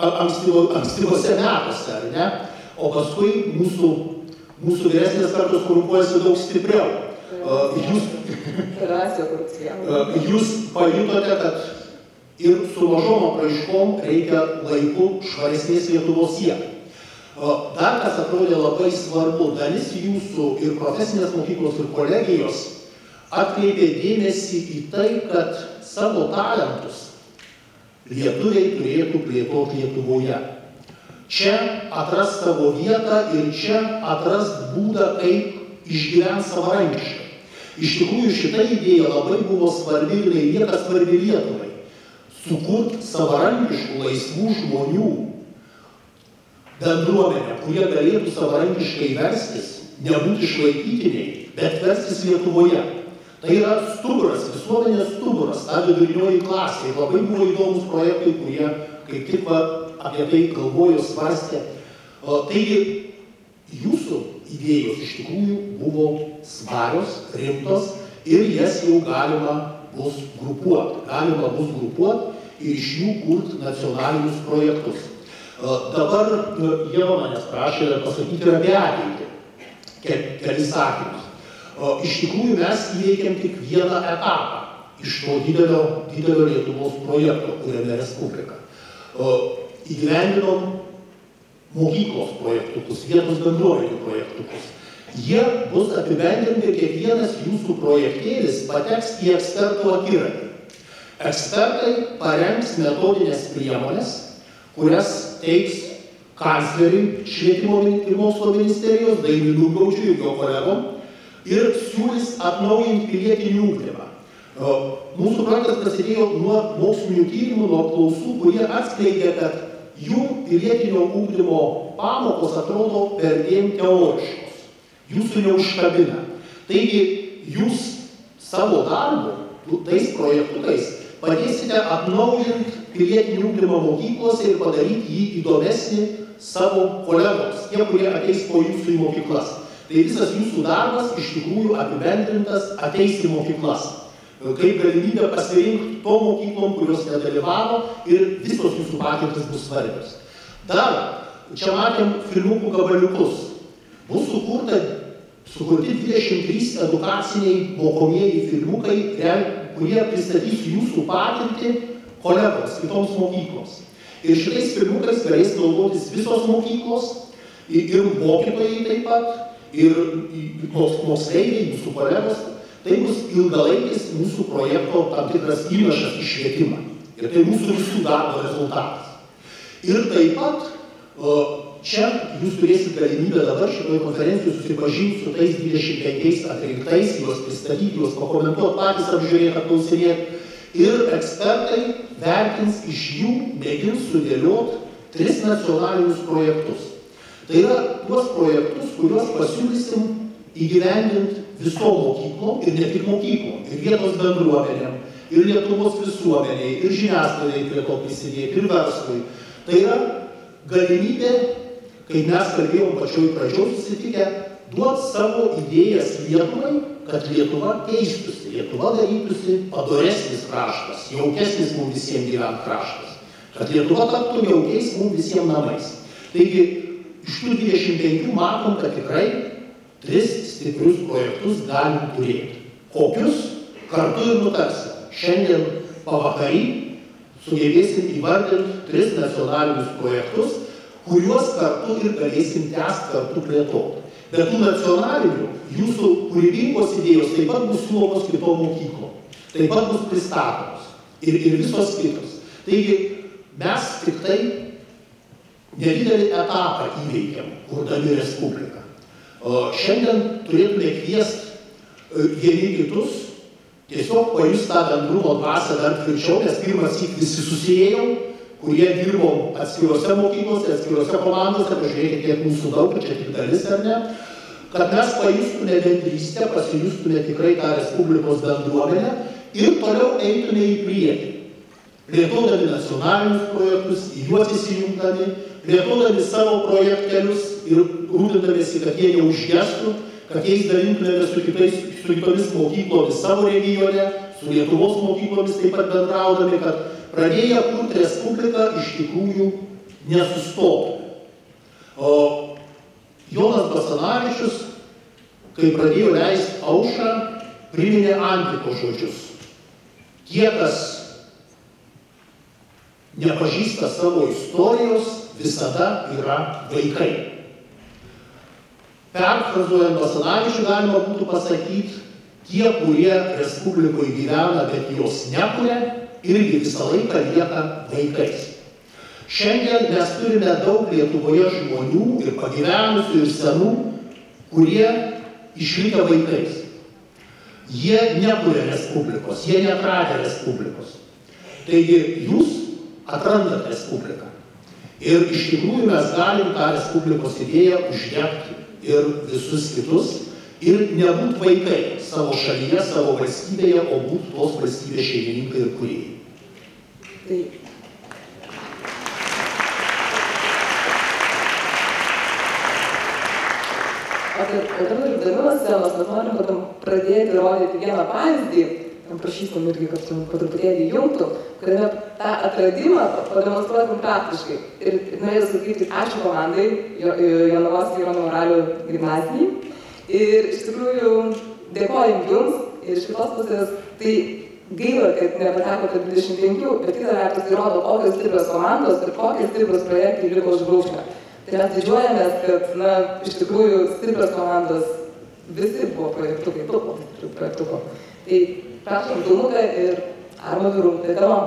ankstyvose metuose, ar ne? O paskui mūsų, mūsų vyresnės kartos korumpuojasi daug stipriau. Jūs, jūs pajutote, kad ir su mažom apraiškom reikia laiku švaresnės Lietuvos siekti. Dar kas atrodė labai svarbu, dalis jūsų ir profesinės mokyklos ir kolegijos atkreipė dėmesį į tai, kad savo talentus lietuviai turėtų plėtoti Lietuvoje. Čia atras savo vietą ir čia atras būdą, kaip išgyventi savarankiškai. Iš tikrųjų, šita idėja labai buvo svarbi ir lieka svarbi Lietuvai. Sukurti savarankiškų, laisvų žmonių bendruomenę, kurie galėtų savarankiškai verstis, nebūti išlaikytiniai, bet verstis Lietuvoje. Tai yra stuburas, visuomenės stuburas, ta vidurinioji klasė. Labai buvo įdomus projektai, kurie kaip tik va, apie tai galvojo, svarstė. Taigi jūsų idėjos iš tikrųjų buvo svarios, rimtos ir jas jau galima bus grupuoti. Galima bus grupuoti ir iš jų kurti nacionalinius projektus. Dabar Ieva manęs prašė pasakyti apie ateitį, kelis sakinius. Iš tikrųjų mes įveikėm tik vieną etapą iš to didelio, didelio Lietuvos projekto, Kuriame Respubliką. Įgyvendinom mokyklos projektukus, vietos bendruomenių projektukus. Jie bus apibendrinti ir kiekvienas jūsų projektėlis pateks į ekspertų akiratį. Ekspertai parengs metodinės priemonės, kurias teiks kancleriui Švietimo ir mokslo ministerijos, Dainiui Numgaudžiui ir jo kolegom, ir siūlys atnaujinti pilietinį ugdymą. Mūsų projektas prasidėjo nuo mokslinių tyrimų, nuo apklausų, kurie atskleidė, kad jų pilietinio ugdymo pamokos atrodo perdėm teoriškos. Jūsų neužkabina. Taigi jūs savo darbu, tais projektukais, padėsite atnaujinti pilietinį ugdymą mokyklose ir padaryti jį įdomesnį savo kolegoms, tie, kurie ateis po jūsų į mokyklas. Tai visas jūsų darbas iš tikrųjų apibendrintas ateis į mokyklas. Kaip galimybė pasirinkti to mokyklom, kurios nedalyvavo, ir visos jūsų patirtis bus svarbios. Dar, čia matėm filmukų gabaliukus. Bus sukurta, sukurti dvidešimt trys edukaciniai mokomieji filmukai, kurie pristatys jūsų patirtį kolegos, kitoms mokyklos. Ir šitais filmukais galės naudotis visos mokyklos, ir mokytojai taip pat, ir moksleiviai, jūsų kolegos. Tai bus ilgalaikis mūsų projekto tam tikras įnašas į švietimą. Ir tai mūsų visų darbo rezultatas. Ir taip pat, čia jūs turėsite galimybę dabar šitoje konferencijoje susipažinti su tais dvidešimt penkiais atrinktais, juos pristatyti, juos pakomentuoti, patys apžiūrėti, apklausinėti. Ir ekspertai vertins iš jų, mėgins sudėlioti tris nacionalinius projektus. Tai yra tuos projektus, kuriuos pasiūlysim įgyvendinti viso mokyklom ir ne tik mokyklom, ir vietos bendruomenėm, ir Lietuvos visuomeniai, ir žiniasklaidai prie to prisidėti, ir verslui. Tai yra galimybė, kaip mes kalbėjom pačioj pradžioj susitikę, duoti savo idėjas Lietuvai, kad Lietuva keistųsi, Lietuva darytųsi padoresnis kraštas, jaukesnis mums visiems gyvent kraštas, kad Lietuva taptų jaukiais mums visiems namais. Taigi, iš tų dvidešimt penkių matom, kad tikrai tris stiprius projektus galim turėti. Kokius kartu ir nutarsim. Šiandien pavakarį sugebėsim įvardinti tris nacionalinius projektus, kuriuos kartu ir galėsim tęsti, kartu plėtoti. Bet tų nacionalinių, jūsų kūrybingos idėjos taip pat bus siūlomos kitom mokyklom. Taip pat bus pristatomos. Ir, ir visos kitos. Taigi mes tik tai nedidelį etapą įveikėm, kurdami Respubliką. Šiandien turėtume kviesti vieni kitus, tiesiog pajusti tą bendrumo dvasią dar tvirčiau, nes pirmas įk visi susijėjom, kurie dirbom atskiriuose mokyklose, atskiriuose komandose, pažiūrėkite, kiek mūsų daug, čia tik dalis ar ne, kad mes pajustume bendrystę, pasijustume tikrai tą Respublikos bendruomenę ir toliau eitume į priekį, plėtodami nacionalinius projektus, į juos įsijungdami, plėtodami savo projektelius ir rūpindamėsi, kad jie neužgestų, kad jais dalintumėme su kitomis mokyklomis savo regione, su Lietuvos mokyklomis taip pat bendraudami, kad pradėję kurti Respubliką iš tikrųjų nesustotų. Jonas Basanavičius, kai pradėjo leisti aušrą, priminė Antiko žodžius. Kietas nepažįsta savo istorijos, visada yra vaikai. Perfrazuojant Basanavičių galima būtų pasakyti, tie, kurie Respublikoje gyvena, bet jos nekuria, irgi visą laiką lieka vaikais. Šiandien mes turime daug Lietuvoje žmonių ir pagyvenusių ir senų, kurie išlikę vaikais. Jie nekuria Respublikos, jie neatradę Respublikos. Taigi jūs atrandate Respubliką. Ir iš tikrųjų mes galim tą Respublikos idėją uždegti ir visus kitus, ir nebūt vaikai savo šalyje, savo valstybėje, o būtų tos valstybės šeimininkai ir kūrėjai. alternatyvių darbinų scenos, mes norim pradėti rodyti vieną pavyzdį, tam prašysim irgi, kad po truputėlį jungtų, kuriame tą atradimą pademonstruotum praktiškai. Ir norėjau sakyti ačiū komandai Janavos Jono Uralio gimnazijai. Ir iš tikrųjų dėkojam jums. Ir iš kitos pusės tai gaila, kad nepateko tarp dvidešimt penkių, bet kita vertus tai rodo, kokios stiprios komandos ir kokios stiprios projektai liko už brūkšnio. Tai mes didžiuojamės, kad, na, iš tikrųjų stiprios komandos visi buvo projektukai, buvo projektuko. Tai prašom Dulnuką ir Armo Virų. Tai tavo.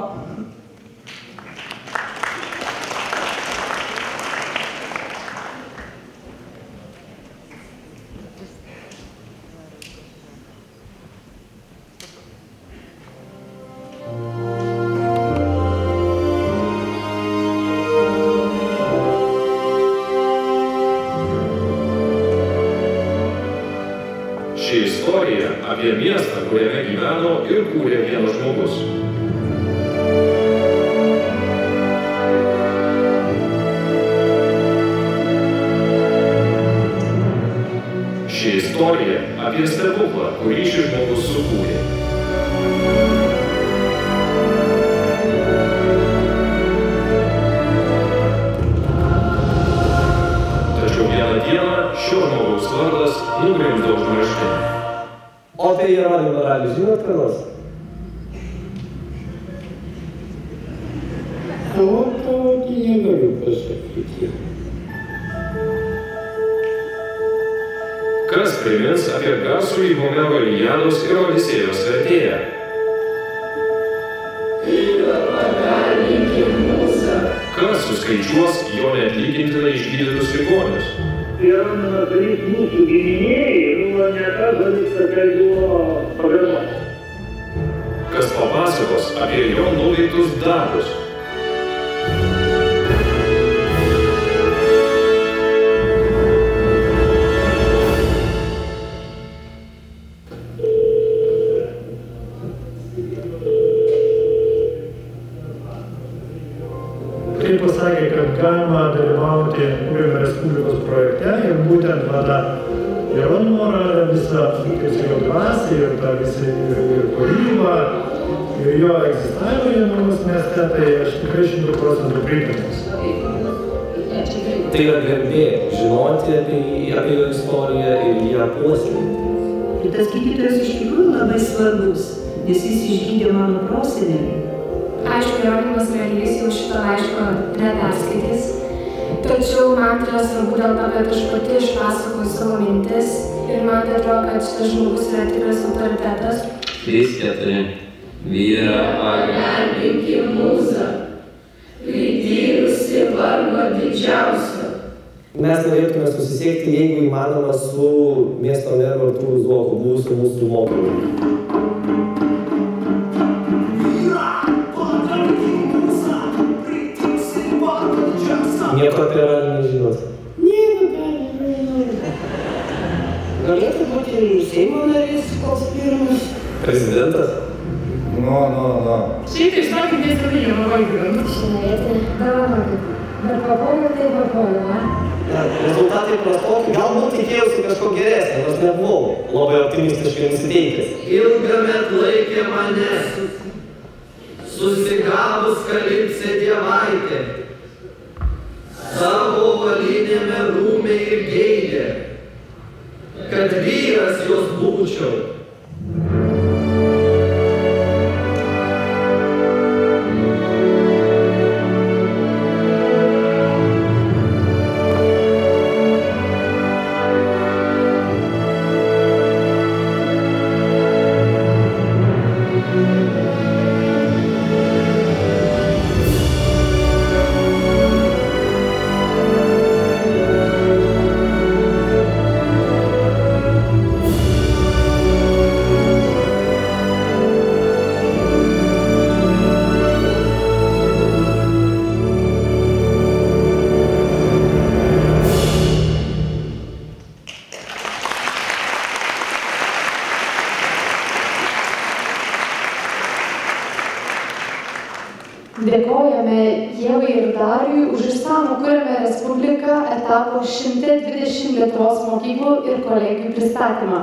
Dėkojame Ievai ir Dariui už išsamų Kuriame Respubliką etapo šimtas dvidešimt Lietuvos mokyklų ir kolegijų pristatymą.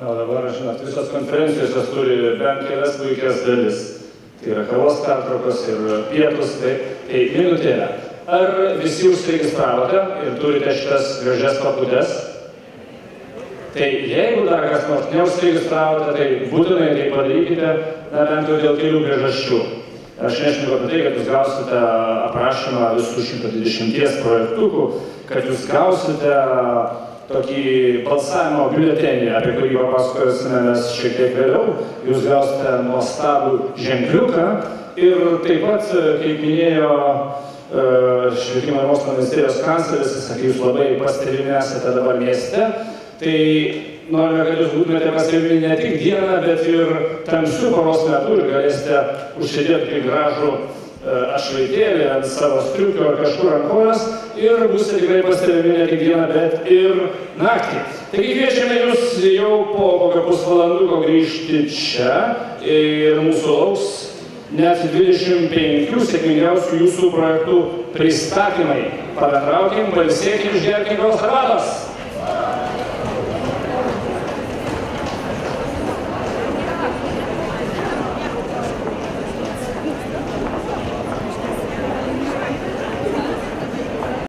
Na, dabar, žinot, visos konferencijos turi bent kelias puikias dalis. Tai yra kavos pertraukos ir pietus, tai, tai minutėlę. Ar visi užsiregistravote ir turite šitas gražias papūdes? Tai jeigu dar kas nors neužsiregistravote, tai būtinai tai padarykite, na, bent jau dėl kelių priežasčių. Aš nešneku apie tai, kad jūs gausite aprašymą visų šimto dvidešimties projektukų, kad jūs gausite tokį balsavimo biuletenį, apie kurį papasakosime mes šiek tiek vėliau, jūs gausite nuostabų ženkliuką ir taip pat, kaip minėjo Švietimo ir mokslo ministerijos kancleris, kad jūs labai pastebimi esate dabar mieste, tai norime, kad jūs būtumėte pastebimi ne tik dieną, bet ir tamsių paros metų ir galėsite užsidėti gražų atšvaitėlį ant savo striukio ar kažkur ant kojos ir būsite tikrai pastebimi ne tik dieną, bet ir naktį. Taigi kviečiame jūs jau po kokio pusvalanduko grįžti čia ir mūsų lauks net dvidešimt penkių sėkmingiausių jūsų projektų pristatymai. Pabendraukim, pailsėkim, išgerkim kavos arbatos.